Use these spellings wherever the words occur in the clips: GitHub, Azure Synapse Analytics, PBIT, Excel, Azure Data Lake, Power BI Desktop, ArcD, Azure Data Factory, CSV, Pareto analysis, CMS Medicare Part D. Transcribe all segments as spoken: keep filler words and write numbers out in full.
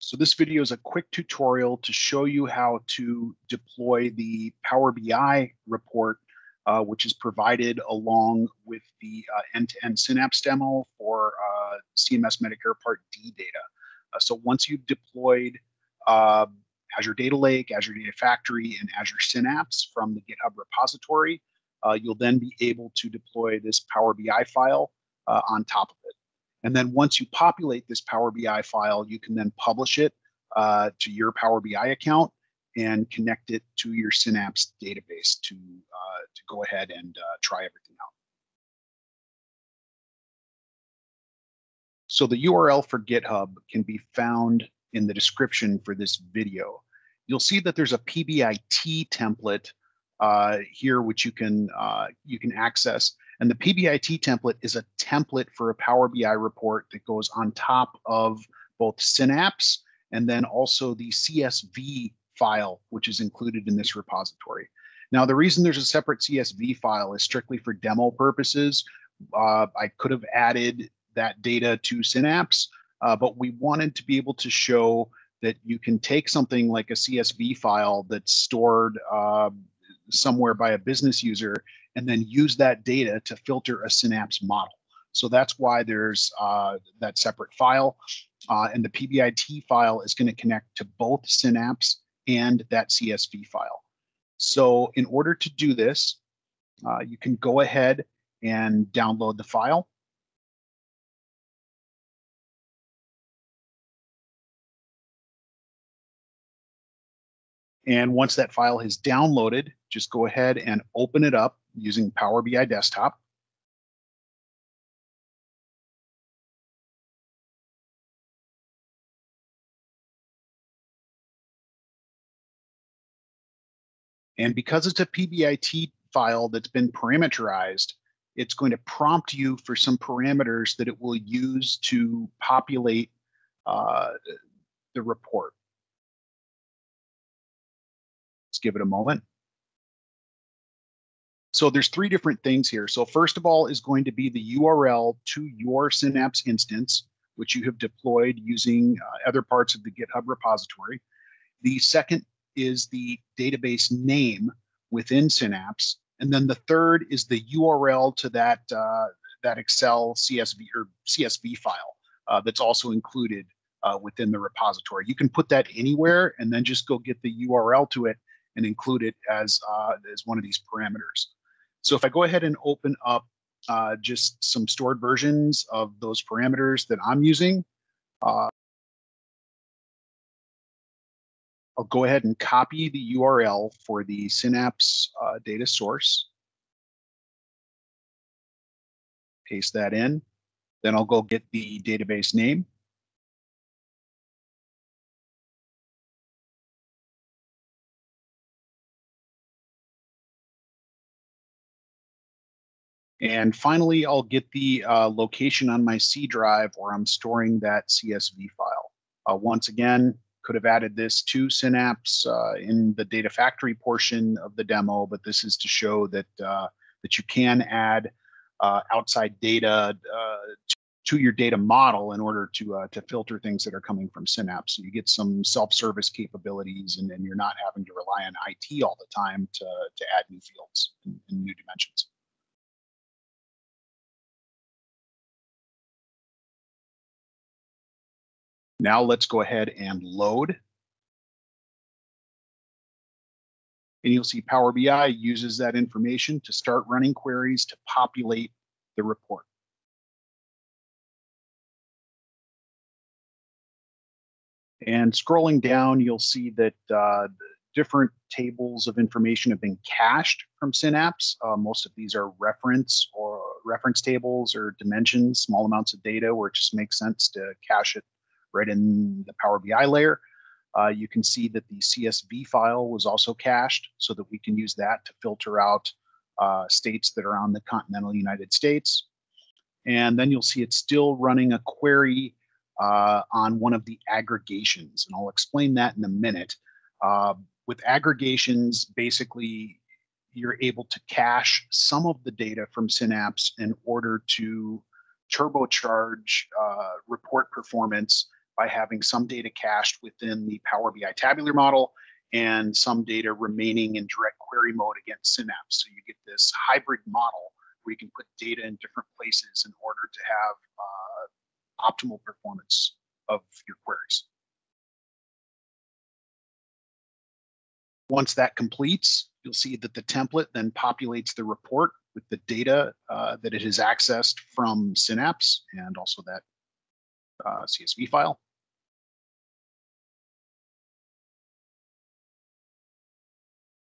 So this video is a quick tutorial to show you how to deploy the Power B I report, uh, which is provided along with the end-to-end uh, -end Synapse demo for uh, C M S Medicare Part D data. Uh, so once you've deployed uh, Azure Data Lake, Azure Data Factory, and Azure Synapse from the GitHub repository, uh, you'll then be able to deploy this Power B I file uh, on top of it. And then once you populate this Power B I file, you can then publish it uh, to your Power B I account and connect it to your Synapse database to, uh, to go ahead and uh, try everything out. So the U R L for GitHub can be found in the description for this video. You'll see that there's a P B I T template uh, here, which you can, uh, you can access. And the P B I T template is a template for a Power B I report that goes on top of both Synapse and then also the C S V file, which is included in this repository. Now, the reason there's a separate C S V file is strictly for demo purposes. Uh, I could have added that data to Synapse, uh, but we wanted to be able to show that you can take something like a C S V file that's stored uh, somewhere by a business user and then use that data to filter a Synapse model. So that's why there's uh, that separate file. Uh, and the P B I T file is going to connect to both Synapse and that C S V file. So in order to do this, uh, you can go ahead and download the file. And once that file is downloaded, just go ahead and open it up using Power B I Desktop. And because it's a P B I T file that's been parameterized, it's going to prompt you for some parameters that it will use to populate uh, the report. Give it a moment. So there's three different things here. So first of all is going to be the U R L to your Synapse instance, which you have deployed using uh, other parts of the GitHub repository. The second is the database name within Synapse, and then the third is the U R L to that uh, that Excel C S V or C S V file uh, that's also included uh, within the repository. You can put that anywhere, and then just go get the U R L to it and include it as, uh, as one of these parameters. So if I go ahead and open up uh, just some stored versions of those parameters that I'm using, uh, I'll go ahead and copy the U R L for the Synapse uh, data source. Paste that in. Then I'll go get the database name. And finally, I'll get the uh, location on my C drive where I'm storing that C S V file. Uh, once again, could have added this to Synapse uh, in the Data Factory portion of the demo, but this is to show that uh, that you can add uh, outside data uh, to your data model in order to uh, to filter things that are coming from Synapse. So you get some self-service capabilities, and, and you're not having to rely on I T all the time to to add new fields and, and new dimensions. Now let's go ahead and load. And you'll see Power B I uses that information to start running queries to populate the report. And scrolling down, you'll see that uh, different tables of information have been cached from Synapse. Uh, most of these are reference or reference tables or dimensions, small amounts of data where it just makes sense to cache it right in the Power B I layer. Uh, you can see that the C S V file was also cached so that we can use that to filter out uh, states that are on the continental United States. And then you'll see it's still running a query uh, on one of the aggregations. And I'll explain that in a minute. Uh, with aggregations, basically, you're able to cache some of the data from Synapse in order to turbocharge uh, report performance by having some data cached within the Power B I tabular model and some data remaining in direct query mode against Synapse. So you get this hybrid model where you can put data in different places in order to have uh, optimal performance of your queries. Once that completes, you'll see that the template then populates the report with the data uh, that it has accessed from Synapse and also that uh, C S V file.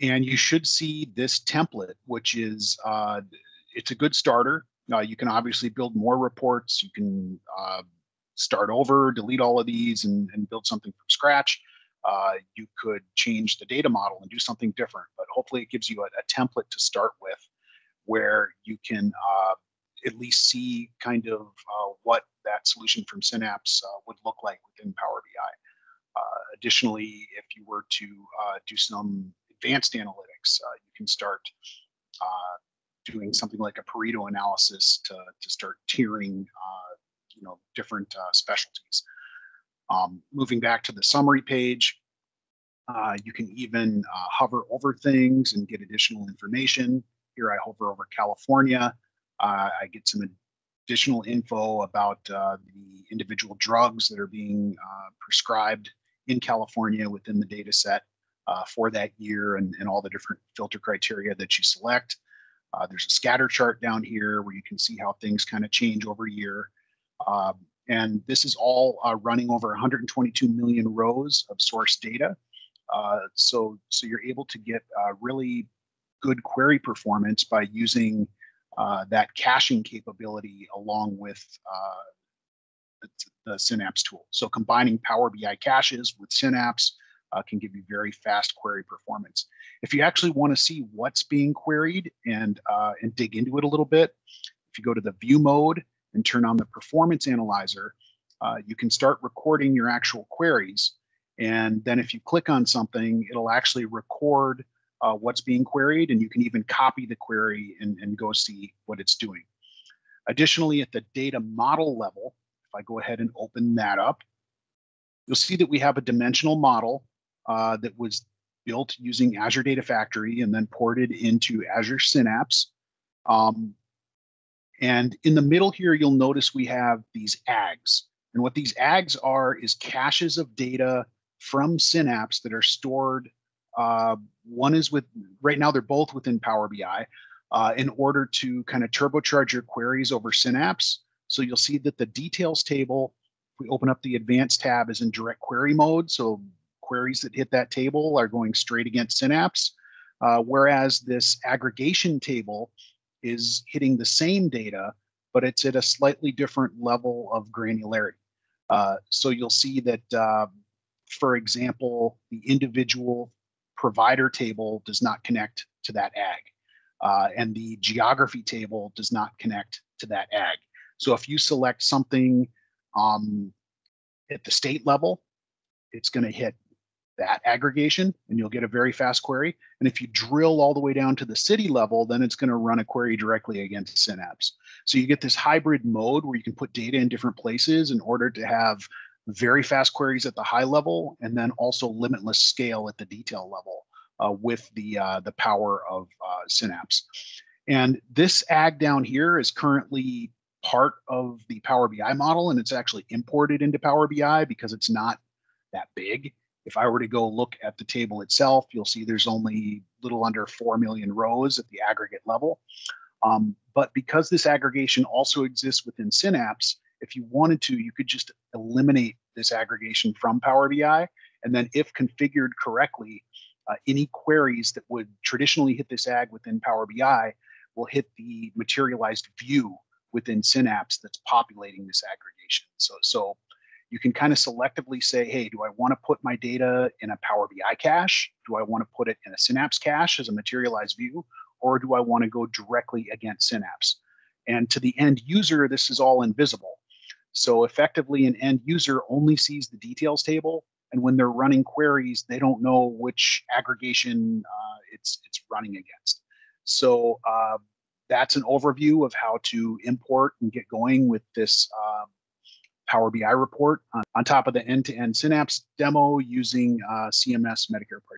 And you should see this template, which is, uh, it's a good starter. Uh, you can obviously build more reports. You can uh, start over, delete all of these and, and build something from scratch. Uh, you could change the data model and do something different, but hopefully it gives you a, a template to start with where you can uh, at least see kind of uh, what that solution from Synapse uh, would look like within Power B I. Uh, additionally, if you were to uh, do some advanced analytics, uh, you can start uh, doing something like a Pareto analysis to, to start tiering uh, you know, different uh, specialties. Um, moving back to the summary page, uh, you can even uh, hover over things and get additional information. Here I hover over California. Uh, I get some additional info about uh, the individual drugs that are being uh, prescribed in California within the data set uh, for that year and, and all the different filter criteria that you select. Uh, there's a scatter chart down here where you can see how things kind of change over year. Uh, And this is all uh, running over one hundred twenty-two million rows of source data. Uh, so, so you're able to get uh, really good query performance by using uh, that caching capability along with uh, the, the Synapse tool. So combining Power B I caches with Synapse uh, can give you very fast query performance. If you actually want to see what's being queried and, uh, and dig into it a little bit, if you go to the view mode and turn on the performance analyzer, uh, you can start recording your actual queries. And then if you click on something, it'll actually record uh, what's being queried, and you can even copy the query and, and go see what it's doing. Additionally, at the data model level, if I go ahead and open that up, you'll see that we have a dimensional model uh, that was built using Azure Data Factory and then ported into Azure Synapse. Um, And in the middle here, you'll notice we have these A Gs. And what these A Gs are is caches of data from Synapse that are stored. Uh, one is with, right now they're both within Power B I uh, in order to kind of turbocharge your queries over Synapse. So you'll see that the details table, if we open up the advanced tab, is in direct query mode. So queries that hit that table are going straight against Synapse. Uh, whereas this aggregation table is hitting the same data, but it's at a slightly different level of granularity. Uh, so you'll see that, uh, for example, the individual provider table does not connect to that A G, uh, and the geography table does not connect to that A G. So if you select something um, at the state level, it's going to hit that aggregation and you'll get a very fast query. And if you drill all the way down to the city level, then it's going to run a query directly against Synapse. So you get this hybrid mode where you can put data in different places in order to have very fast queries at the high level and then also limitless scale at the detail level uh, with the, uh, the power of uh, Synapse. And this A G down here is currently part of the Power B I model, and it's actually imported into Power B I because it's not that big. If I were to go look at the table itself, you'll see there's only a little under four million rows at the aggregate level. Um, but because this aggregation also exists within Synapse, if you wanted to, you could just eliminate this aggregation from Power B I. And then if configured correctly, uh, any queries that would traditionally hit this A G within Power B I will hit the materialized view within Synapse that's populating this aggregation. So, so you can kind of selectively say, hey, do I want to put my data in a Power B I cache? Do I want to put it in a Synapse cache as a materialized view? Or do I want to go directly against Synapse? And to the end user, this is all invisible. So effectively, an end user only sees the details table. And when they're running queries, they don't know which aggregation uh, it's, it's running against. So uh, that's an overview of how to import and get going with this uh, Power B I report on, on top of the end-to-end Synapse demo using uh, C M S Medicare Part D.